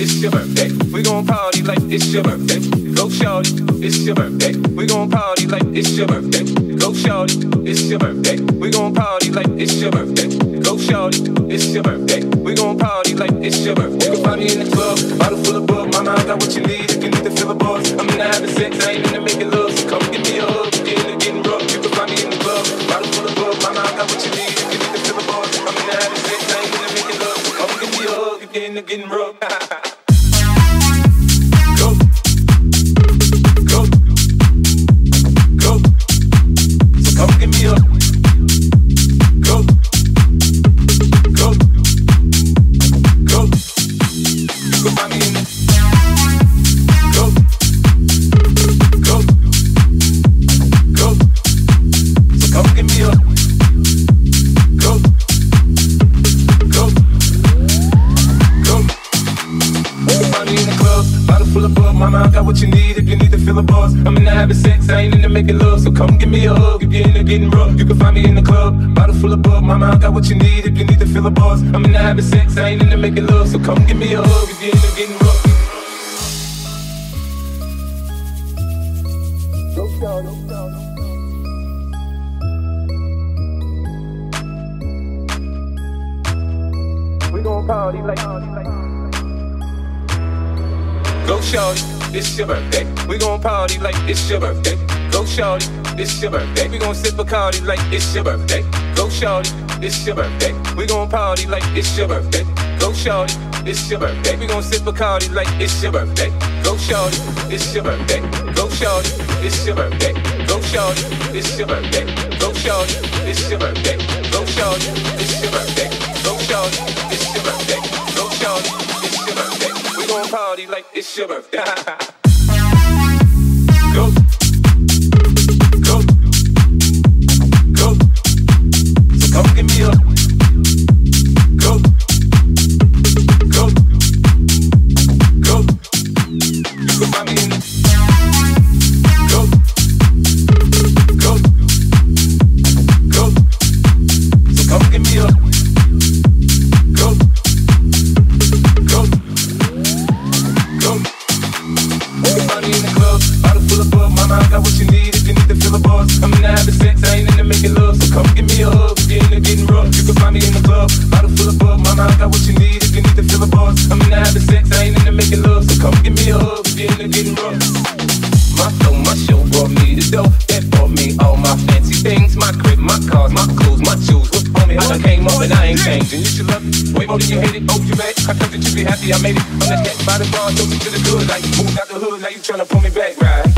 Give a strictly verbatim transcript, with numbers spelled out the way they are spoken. it's your birthday. We gon' party like it's your birthday. Go shawty, it's your birthday. We gon' party like it's your birthday. Go shawty, it's your birthday. We gon' party like it's your birthday. Go shawty, it's your birthday. We gon' party like it's your birthday. You can find me in the club, bottle full of bug. My mind got what you need if you need to fill the buzz. I'm in the having sex, I ain't in the making love. So come get me a hug, get in the getting rough. You can find me in the club, bottle full of bug. My mind got what you need if you need to fill the buzz. I'm in the having sex, I ain't in the making love. So come get me a hug, get in the getting rough. Making love, so come give me a hug if you're in the getting rough. You can find me in the club, bottle full of bug. My mind got what you need if you need to fill a buzz. I'm in the having sex, I ain't in the making love, so come give me a hug if you're in the getting rough. Go down, go down, go down. We gon' party like, like. Go shawty, it's your birthday. We gon' party like it's your birthday. Go shawty, it's your birthday. We gon' sip Bacardi like it's your birthday. Go shawty, it's your birthday. We gon' party like it's your birthday. Go shawty, it's your birthday. We gon' sip Bacardi like it's your birthday. Go shawty, it's your birthday. Go shawty, it's your birthday. Go shawty, it's your birthday. Go shawty, it's your birthday. Go shawty, it's your birthday. Go shawty, it's your birthday. Go shawty, it's your birthday. We gon' party like it's your birthday. Go. Come give me a go, go, go. You can find me in the go, go, go. So come give me a go, go, go. You can find me in the club, bottle full of bug. My mind got what you need if you need to fill a buzz. I'm in the having sex, I ain't in the making love, so come give me a hug. Getting rough, you can find me in the club, bottle full of bug. My mind got what you need if you need to fill a buzz. I'm in the having sex, I ain't in the making love, so come give me a hug if you're in the getting rough. My flow, my show brought me the dough, that brought me all my fancy things, my crib, my cars, my clothes, my shoes. What's on me? I done came up and I ain't changed, and you should love it way more than you hate it. Oh, you mad? I thought that you be happy I made it. I'm that cat by the bar, took me to the good, like you moved out the hood, now you tryna pull me back, right?